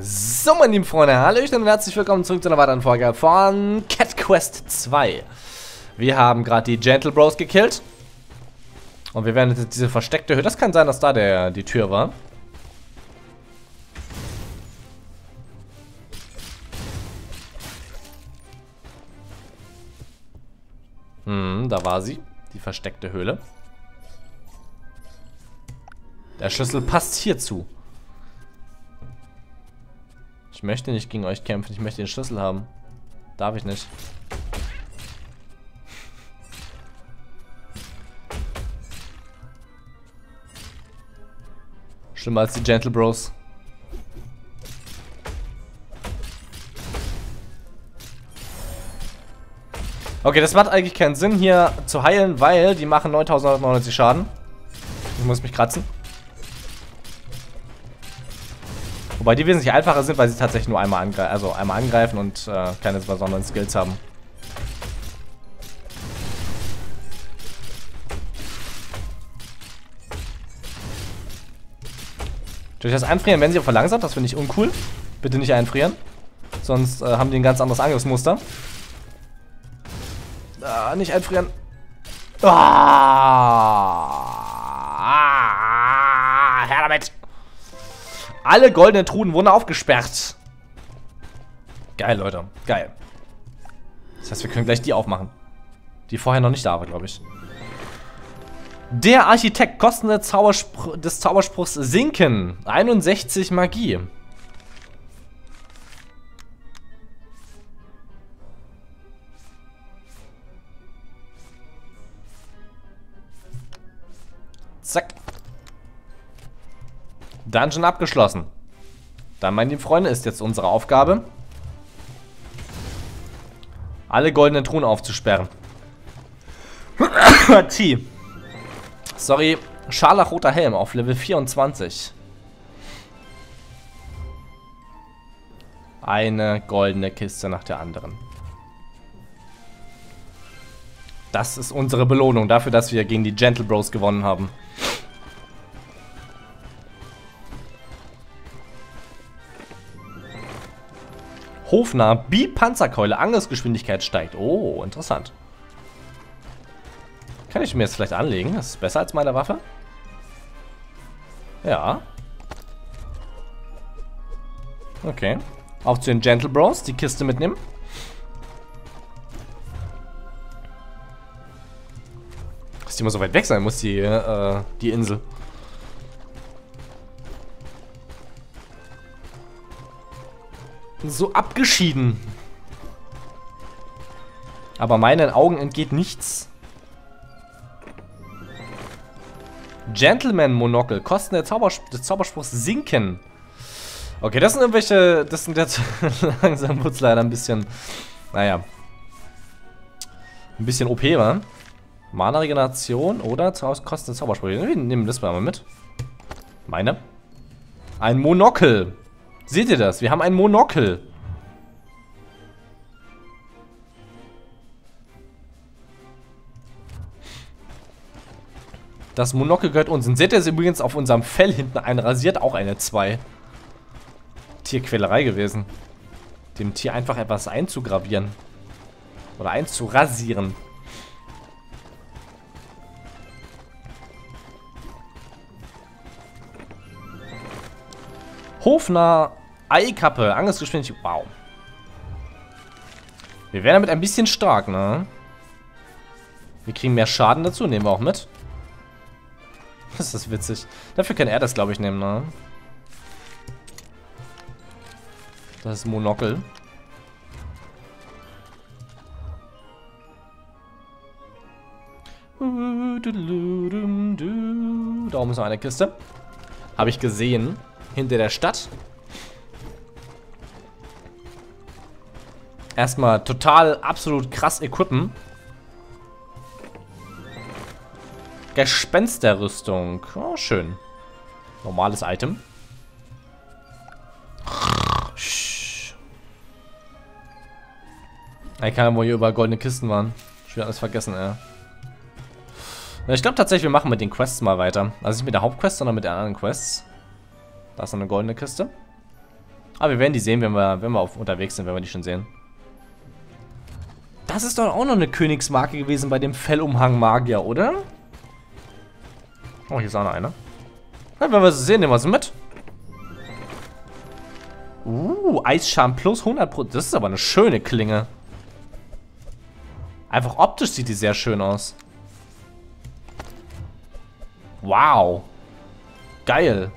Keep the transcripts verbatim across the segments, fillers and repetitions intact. So, meine lieben Freunde, hallöchen und herzlich willkommen zurück zu einer weiteren Folge von Cat Quest zwei. Wir haben gerade die Gentle Bros gekillt. Und wir werden jetzt diese versteckte Höhe... Das kann sein, dass da der, die Tür war. Hm, da war sie. Die versteckte Höhle. Der Schlüssel passt hierzu. Ich möchte nicht gegen euch kämpfen. Ich möchte den Schlüssel haben. Darf ich nicht. Schlimmer als die Gentle Bros. Okay, das macht eigentlich keinen Sinn, hier zu heilen, weil die machen neuntausendneunhundertneunundneunzig Schaden. Ich muss mich kratzen. Wobei die wesentlich einfacher sind, weil sie tatsächlich nur einmal, angre also einmal angreifen und äh, keine besonderen Skills haben. Durch das Einfrieren werden sie auch verlangsamt, das finde ich uncool. Bitte nicht einfrieren, sonst äh, haben die ein ganz anderes Angriffsmuster. Ah, nicht einfrieren. Ah, ah, her damit! Alle goldenen Truhen wurden aufgesperrt. Geil, Leute. Geil. Das heißt, wir können gleich die aufmachen. Die vorher noch nicht da war, glaube ich. Der Architekt, Kosten des, Zauberspr des Zauberspruchs sinken. einundsechzig Magie. Zack. Dungeon abgeschlossen. Dann, meine lieben Freunde, ist jetzt unsere Aufgabe, alle goldenen Truhen aufzusperren. T. Sorry, scharlachroter Helm auf Level vierundzwanzig. Eine goldene Kiste nach der anderen. Das ist unsere Belohnung dafür, dass wir gegen die Gentle Bros gewonnen haben. Hofnarr, Bi-Panzerkeule, Angriffsgeschwindigkeit steigt. Oh, interessant. Kann ich mir jetzt vielleicht anlegen? Das ist besser als meine Waffe. Ja. Okay. Auf zu den Gentle Bros, die Kiste mitnehmen. Dass die immer so weit weg sein muss, die, äh, die Insel. So abgeschieden. Aber meinen Augen entgeht nichts. Gentleman Monokel. Kosten der Zaubers des Zauberspruchs sinken. Okay, das sind irgendwelche... Das sind jetzt... langsam wird es leider ein bisschen... Naja. Ein bisschen O P, wa? Mana-Regeneration oder Kosten der Zaubersprüche. Wir nehmen das mal mit. Meine. Ein Monokel. Seht ihr das? Wir haben ein Monokel. Das Monokel gehört uns. Und seht ihr es übrigens auf unserem Fell hinten einrasiert? Auch eine zwei. Tierquälerei gewesen. Dem Tier einfach etwas einzugravieren. Oder einzurasieren. Hofnarr, Eikappe, Angriffsgeschwindigkeit. Wow. Wir werden damit ein bisschen stark, ne? Wir kriegen mehr Schaden dazu, nehmen wir auch mit. Das ist witzig. Dafür kann er das, glaube ich, nehmen, ne? Das ist Monokel. Da oben ist noch eine Kiste. Habe ich gesehen. Hinter der Stadt. Erstmal total, absolut krass equippen. Gespensterrüstung. Oh, schön. Normales Item. Ich kann ja, wo hier überall goldene Kisten waren. Ich will alles vergessen, ja. Ich glaube tatsächlich, wir machen mit den Quests mal weiter. Also nicht mit der Hauptquest, sondern mit den anderen Quests. Da ist noch eine goldene Kiste. Aber wir werden die sehen, wenn wir, wenn wir auf, unterwegs sind, wenn wir die schon sehen. Das ist doch auch noch eine Königsmarke gewesen bei dem Fellumhang Magier, oder? Oh, hier ist auch noch einer. Ja, wenn wir sie sehen, nehmen wir sie mit. Uh, Eisscham plus hundert Prozent. Das ist aber eine schöne Klinge. Einfach optisch sieht die sehr schön aus. Wow. Geil.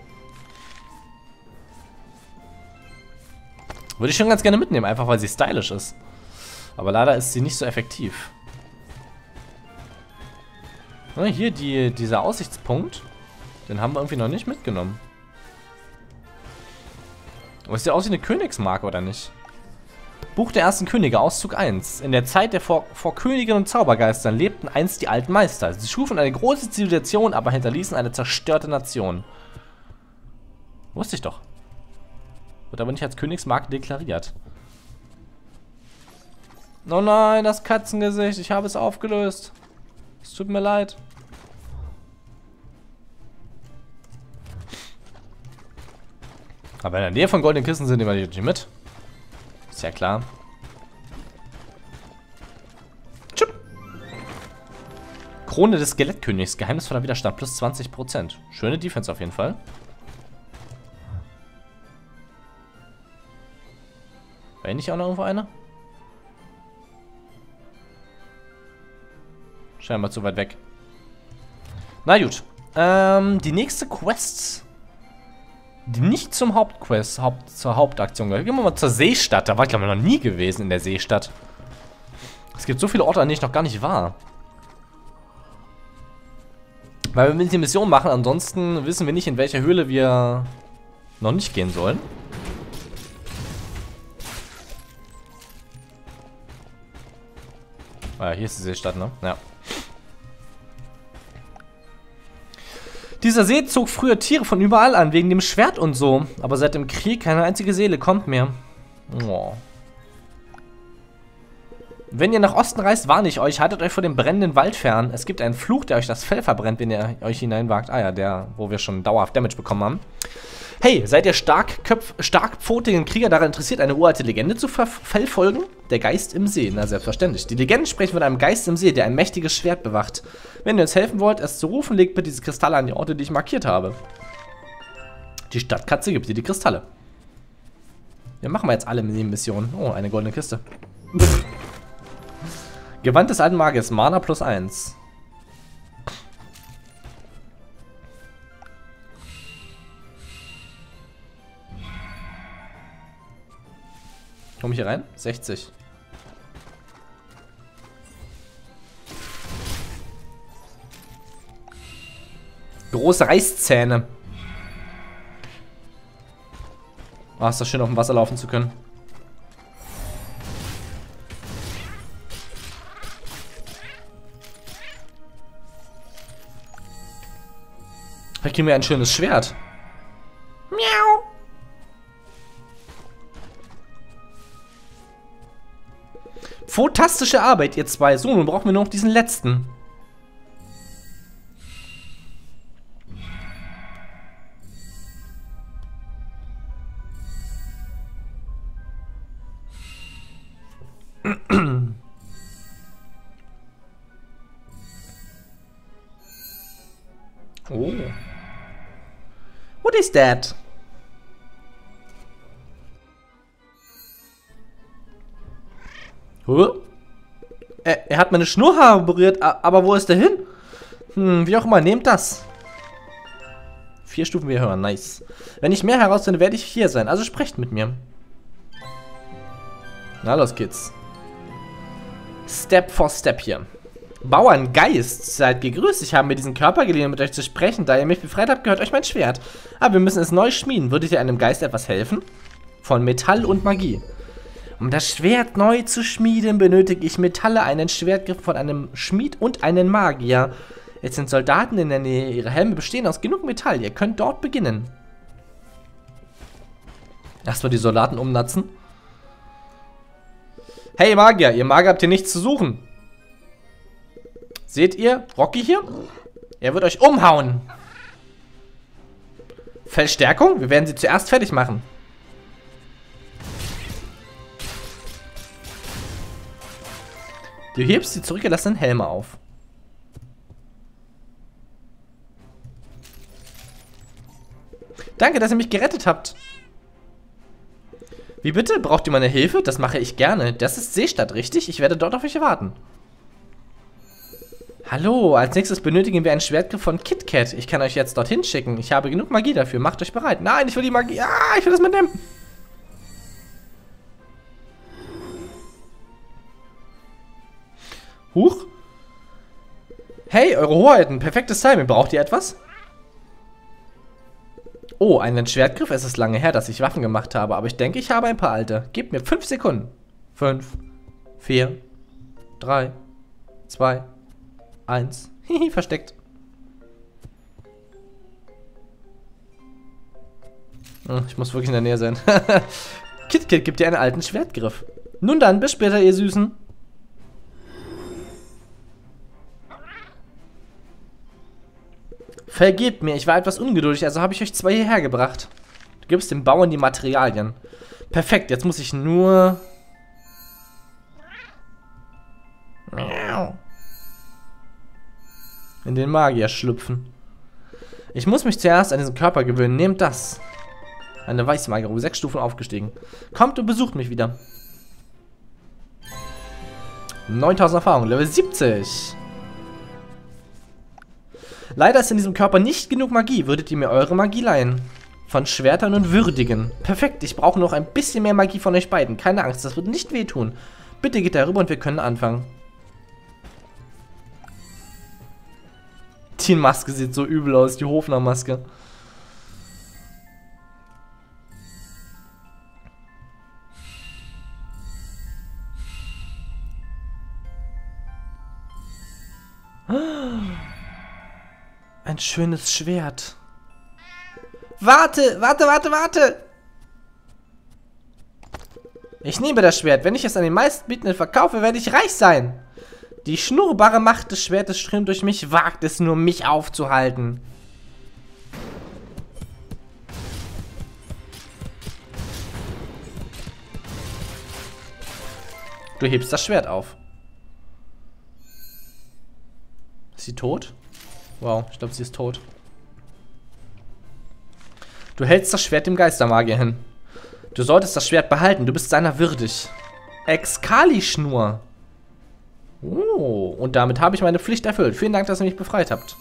Würde ich schon ganz gerne mitnehmen, einfach weil sie stylisch ist. Aber leider ist sie nicht so effektiv. Na, hier die, dieser Aussichtspunkt. Den haben wir irgendwie noch nicht mitgenommen. Aber ist ja aus wie eine Königsmarke, oder nicht? Buch der ersten Könige, Auszug eins. In der Zeit der vor, vor Königen und Zaubergeistern lebten einst die alten Meister. Sie schufen eine große Zivilisation, aber hinterließen eine zerstörte Nation. Wusste ich doch. Wird aber nicht als Königsmarke deklariert. Oh nein, das Katzengesicht. Ich habe es aufgelöst. Es tut mir leid. Aber in der Nähe von goldenen Kissen sind wir nicht mit. Ist ja klar. Tschüss. Krone des Skelettkönigs. Geheimnisvoller Widerstand. Plus zwanzig Prozent. Schöne Defense auf jeden Fall. War nicht auch noch irgendwo einer? Scheinbar zu weit weg. Na gut. Ähm, die nächste Quest... Die nicht zum Hauptquest, Haupt, zur Hauptaktion gehört. Gehen wir mal zur Seestadt. Da war ich, glaube ich, noch nie gewesen in der Seestadt. Es gibt so viele Orte, an denen ich noch gar nicht war. Weil wir die Mission machen, ansonsten wissen wir nicht, in welcher Höhle wir noch nicht gehen sollen. Ah ja, hier ist die Seestadt, ne? Ja. Dieser See zog früher Tiere von überall an, wegen dem Schwert und so. Aber seit dem Krieg keine einzige Seele kommt mehr. Oh. Wenn ihr nach Osten reist, warne ich euch. Haltet euch vor dem brennenden Wald fern. Es gibt einen Fluch, der euch das Fell verbrennt, wenn ihr euch hineinwagt. Ah ja, der, wo wir schon dauerhaft Damage bekommen haben. Hey, seid ihr starkköpf, starkpfotigen Krieger daran interessiert, eine uralte Legende zu vervollfolgen? Der Geist im See. Na, selbstverständlich. Die Legenden sprechen von einem Geist im See, der ein mächtiges Schwert bewacht. Wenn ihr uns helfen wollt, es zu rufen, legt bitte diese Kristalle an die Orte, die ich markiert habe. Die Stadtkatze gibt dir die Kristalle. Ja, machen wir jetzt alle Missionen. Oh, eine goldene Kiste. Pff. Gewand des alten Magiers. Mana plus eins. Komm ich hier rein? sechzig. Große Reißzähne. Ah, ist das schön, auf dem Wasser laufen zu können. Vielleicht kriegen wir ein schönes Schwert. Miau. Fantastische Arbeit, ihr zwei. So, nun brauchen wir nur noch diesen letzten. Oh. What is that? Huh? Er, er hat meine Schnurrhaare berührt, aber wo ist der hin? Hm, wie auch immer, nehmt das. Vier Stufen wir hören, nice. Wenn ich mehr herausfinde, werde ich hier sein, also sprecht mit mir. Na los, Kids. Step for Step hier. Bauerngeist, seid gegrüßt. Ich habe mir diesen Körper geliehen, um mit euch zu sprechen. Da ihr mich befreit habt, gehört euch mein Schwert. Aber wir müssen es neu schmieden. Würdet ihr einem Geist etwas helfen? Von Metall und Magie. Um das Schwert neu zu schmieden, benötige ich Metalle, einen Schwertgriff von einem Schmied und einen Magier. Jetzt sind Soldaten in der Nähe. Ihre Helme bestehen aus genug Metall. Ihr könnt dort beginnen. Erstmal die Soldaten umnatzen. Hey Magier, ihr Magier habt hier nichts zu suchen. Seht ihr Rocky hier? Er wird euch umhauen. Verstärkung? Wir werden sie zuerst fertig machen. Du hebst die zurückgelassenen Helme auf. Danke, dass ihr mich gerettet habt. Wie bitte? Braucht ihr meine Hilfe? Das mache ich gerne. Das ist Seestadt, richtig? Ich werde dort auf euch warten. Hallo, als nächstes benötigen wir einen Schwertgriff von KitKat. Ich kann euch jetzt dorthin schicken. Ich habe genug Magie dafür. Macht euch bereit. Nein, ich will die Magie... Ah, ich will das mitnehmen. Huch. Hey, eure Hoheiten. Perfektes Timing. Braucht ihr etwas? Oh, einen Schwertgriff. Es ist lange her, dass ich Waffen gemacht habe. Aber ich denke, ich habe ein paar alte. Gebt mir fünf Sekunden. fünf, vier, drei, zwei, eins. Hihi, versteckt. Oh, ich muss wirklich in der Nähe sein. KitKat gibt dir einen alten Schwertgriff. Nun dann, bis später, ihr Süßen. Vergebt mir, ich war etwas ungeduldig, also habe ich euch zwei hierher gebracht. Du gibst den Bauern die Materialien. Perfekt, jetzt muss ich nur... in den Magier schlüpfen. Ich muss mich zuerst an diesen Körper gewöhnen. Nehmt das. Eine Weißmagier, um sechs Stufen aufgestiegen. Kommt und besucht mich wieder. neuntausend Erfahrung, Level siebzig. Leider ist in diesem Körper nicht genug Magie. Würdet ihr mir eure Magie leihen? Von Schwertern und Würdigen. Perfekt, ich brauche noch ein bisschen mehr Magie von euch beiden. Keine Angst, das wird nicht wehtun. Bitte geht darüber und wir können anfangen. Die Maske sieht so übel aus, die Hofner-Maske. Ein schönes Schwert. Warte, warte, warte, warte! Ich nehme das Schwert. Wenn ich es an den meistbietenden verkaufe, werde ich reich sein. Die schnurrbare Macht des Schwertes strömt durch mich, wagt es nur, mich aufzuhalten. Du hebst das Schwert auf. Ist sie tot? Wow, ich glaube, sie ist tot. Du hältst das Schwert dem Geistermagier hin. Du solltest das Schwert behalten, du bist seiner würdig. Excalischnur. Oh, und damit habe ich meine Pflicht erfüllt. Vielen Dank, dass ihr mich befreit habt.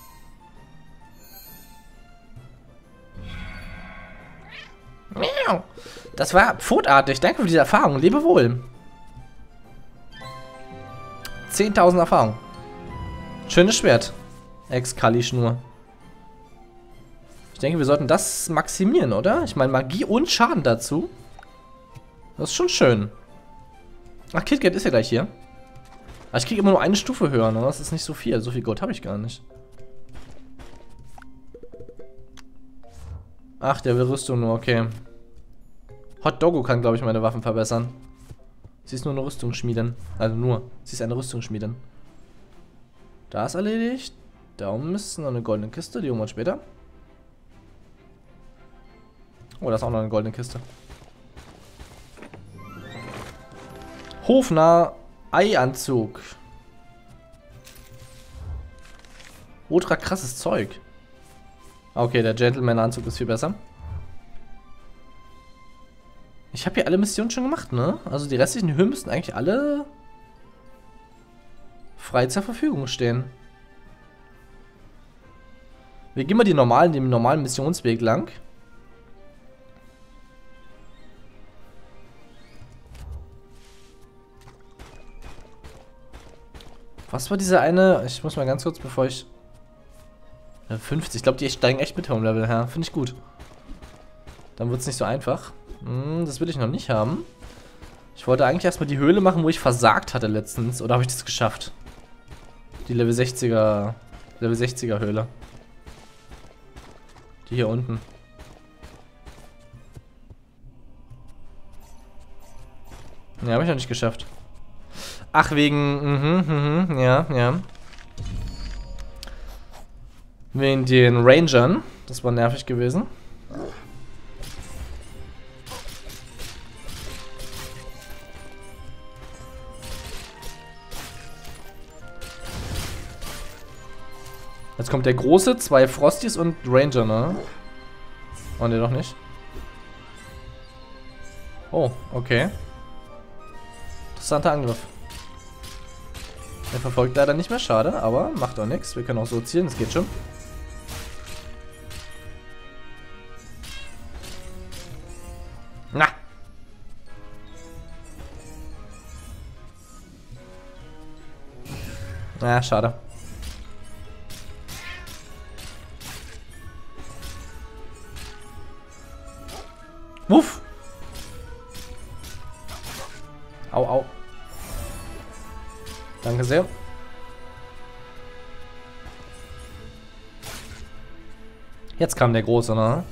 Miau. Das war pfotartig. Danke für diese Erfahrung. Lebe wohl. zehntausend Erfahrung. Schönes Schwert. Excalischnur. Ich denke, wir sollten das maximieren, oder? Ich meine, Magie und Schaden dazu. Das ist schon schön. Ach, KitKat ist ja gleich hier. Ich kriege immer nur eine Stufe höher, ne? Das ist nicht so viel. So viel Gold habe ich gar nicht. Ach, der will Rüstung nur, okay. Hot Doggo kann, glaube ich, meine Waffen verbessern. Sie ist nur eine Rüstungsschmiedin. Also nur. Sie ist eine Rüstungsschmiedin. Da ist erledigt. Da oben ist noch eine goldene Kiste, die holen wir später. Oh, da ist auch noch eine goldene Kiste. Hofner... Eianzug. Ultra krasses Zeug. Okay, der Gentleman-Anzug ist viel besser. Ich habe hier alle Missionen schon gemacht, ne? Also die restlichen Höhen müssten eigentlich alle frei zur Verfügung stehen. Wir gehen mal die normalen, den normalen Missionsweg lang. Was war diese eine? Ich muss mal ganz kurz, bevor ich... fünfzig. Ich glaube, die steigen echt mit Home Level her. Finde ich gut. Dann wird es nicht so einfach. Hm, das will ich noch nicht haben. Ich wollte eigentlich erstmal die Höhle machen, wo ich versagt hatte letztens. Oder habe ich das geschafft? Die Level sechziger... Level sechziger Höhle. Die hier unten. Ne, habe ich noch nicht geschafft. Ach, wegen, mhm, mhm, ja, ja. Wegen den Rangern. Das war nervig gewesen. Jetzt kommt der Große, zwei Frosties und Ranger, ne? Oh, ne, doch nicht. Oh, okay. Interessanter Angriff. Der verfolgt leider nicht mehr, schade, aber macht auch nichts. Wir können auch so zielen, das geht schon. Na! Na, schade. Wuff! Au, au. Danke sehr. Jetzt kam der Große, ne?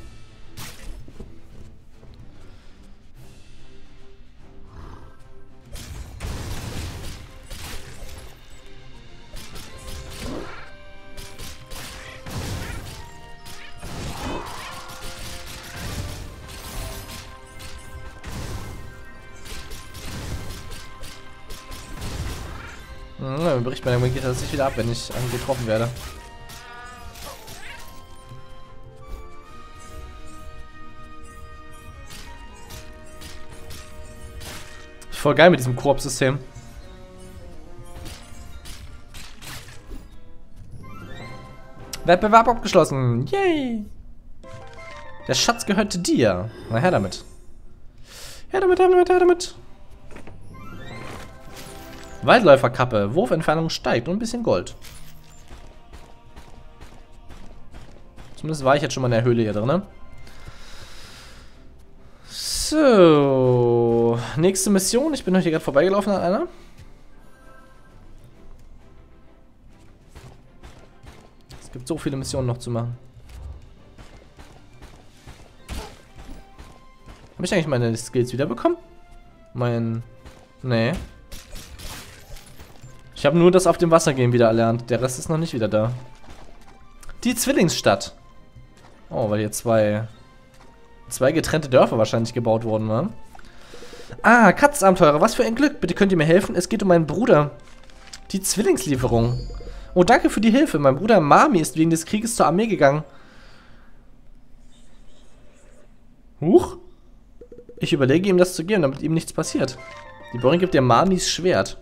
Dann bricht mir der Wing das nicht wieder ab, wenn ich getroffen werde. Voll geil mit diesem Koop-System. Wettbewerb abgeschlossen. Yay! Der Schatz gehörte dir. Na, her damit. Her damit, her damit, her damit. Waldläuferkappe, Wurfentfernung steigt und ein bisschen Gold. Zumindest war ich jetzt schon mal in der Höhle hier drin. So, nächste Mission. Ich bin noch hier gerade vorbeigelaufen an einer. Es gibt so viele Missionen noch zu machen. Habe ich eigentlich meine Skills wiederbekommen? Mein... Nee. Ich habe nur das auf dem Wasser gehen wieder erlernt. Der Rest ist noch nicht wieder da. Die Zwillingsstadt. Oh, weil hier zwei... Zwei getrennte Dörfer wahrscheinlich gebaut wurden, ne? Ah, Katzenabenteurer. Was für ein Glück. Bitte könnt ihr mir helfen? Es geht um meinen Bruder. Die Zwillingslieferung. Oh, danke für die Hilfe. Mein Bruder Marmi ist wegen des Krieges zur Armee gegangen. Huch. Ich überlege ihm das zu geben, damit ihm nichts passiert. Die Bäuerin gibt dir Marmis Schwert.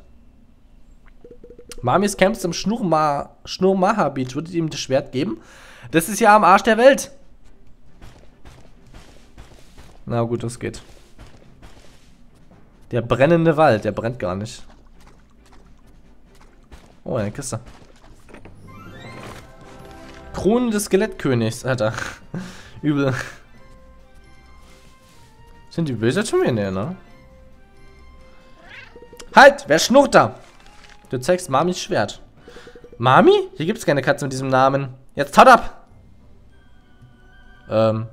Marmis Camps im Schnurma Schnurmaha Beach. Würdet ihr ihm das Schwert geben? Das ist ja am Arsch der Welt. Na gut, das geht. Der brennende Wald, der brennt gar nicht. Oh, eine Kiste. Krone des Skelettkönigs, Alter. Übel. Sind die böse schon wieder näher, ne? Halt, wer schnurrt da? Du zeigst Marmis Schwert. Marmi? Hier gibt es keine Katze mit diesem Namen. Jetzt haut ab! Ähm.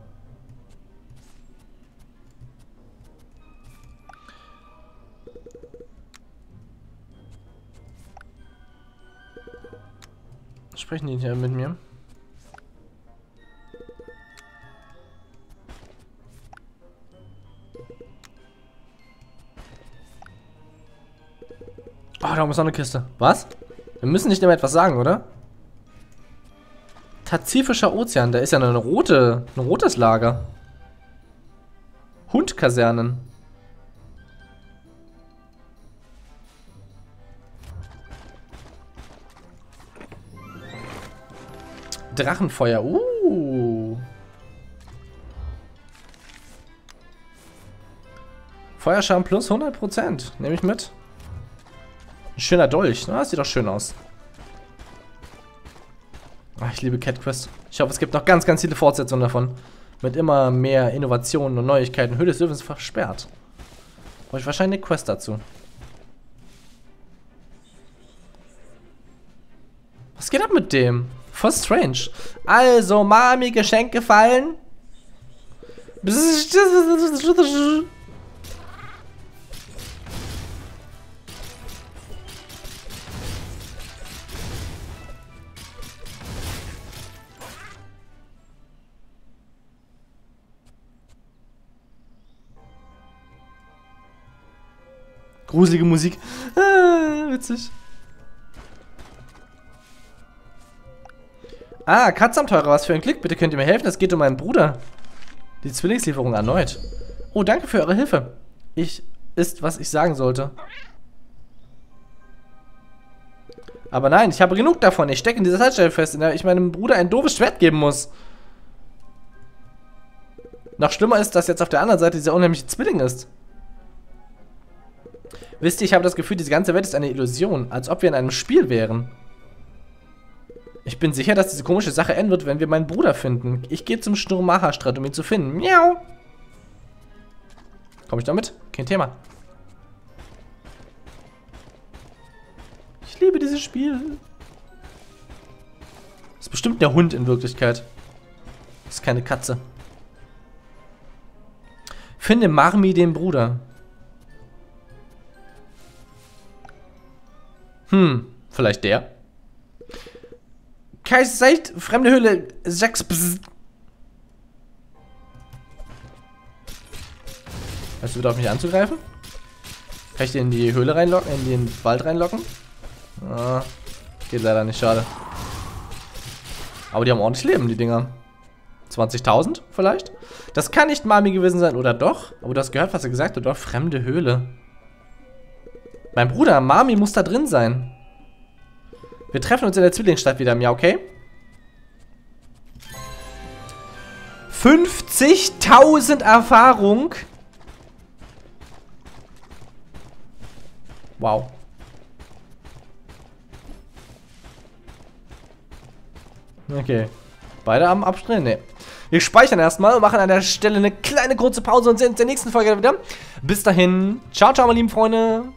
Sprechen die hier mit mir? Oh, da muss noch eine Kiste. Was? Wir müssen nicht immer etwas sagen, oder? Pazifischer Ozean. Da ist ja eine rote, ein rotes Lager. Hundkasernen. Drachenfeuer. Uh. Feuerschaden plus hundert Prozent. Nehme ich mit. Ein schöner Dolch, ne? Das sieht doch schön aus. Ach, ich liebe Cat Quest. Ich hoffe, es gibt noch ganz, ganz viele Fortsetzungen davon. Mit immer mehr Innovationen und Neuigkeiten. Höhle des Löwen ist versperrt. Brauche ich wahrscheinlich eine Quest dazu. Was geht ab mit dem? Voll strange. Also, Mami, Geschenk gefallen. Gruselige Musik. Ah, witzig. Ah, Katzabenteurer, was für ein Glück. Bitte könnt ihr mir helfen, es geht um meinen Bruder. Die Zwillingslieferung erneut. Oh, danke für eure Hilfe. Ich ist, was ich sagen sollte. Aber nein, ich habe genug davon. Ich stecke in dieser Zeitstelle fest, in der ich meinem Bruder ein doofes Schwert geben muss. Noch schlimmer ist, dass jetzt auf der anderen Seite dieser unheimliche Zwilling ist. Wisst ihr, ich habe das Gefühl, diese ganze Welt ist eine Illusion, als ob wir in einem Spiel wären. Ich bin sicher, dass diese komische Sache enden wird, wenn wir meinen Bruder finden. Ich gehe zum Schnurmaha-Strand, um ihn zu finden. Miau! Komm ich damit? Kein Thema. Ich liebe dieses Spiel. Ist bestimmt der Hund in Wirklichkeit. Ist keine Katze. Finde Marmi den Bruder. Hm, vielleicht der. Kai Seid, fremde Höhle, sechs. Hast du wieder auf mich anzugreifen? Kann ich den in die Höhle reinlocken, in den Wald reinlocken? Ah, geht leider nicht, schade. Aber die haben ordentlich Leben, die Dinger. zwanzigtausend vielleicht? Das kann nicht Marmi gewesen sein, oder doch? Aber du hast gehört, was er gesagt hat, doch? Fremde Höhle. Mein Bruder, Marmi muss da drin sein. Wir treffen uns in der Zwillingsstadt wieder, ja, okay? fünfzigtausend Erfahrung. Wow. Okay. Beide am Abschnitt? Ne. Wir speichern erstmal und machen an der Stelle eine kleine kurze Pause und sehen uns in der nächsten Folge wieder. Bis dahin. Ciao, ciao, meine lieben Freunde.